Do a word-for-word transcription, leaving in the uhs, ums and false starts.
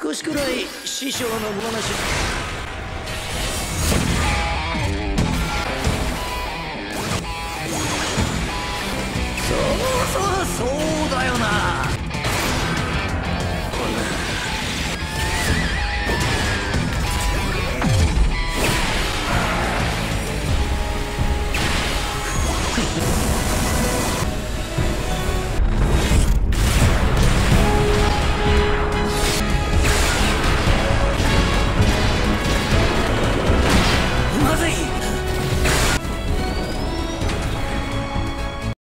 少しくらい師匠の無駄なし。 そうだよな。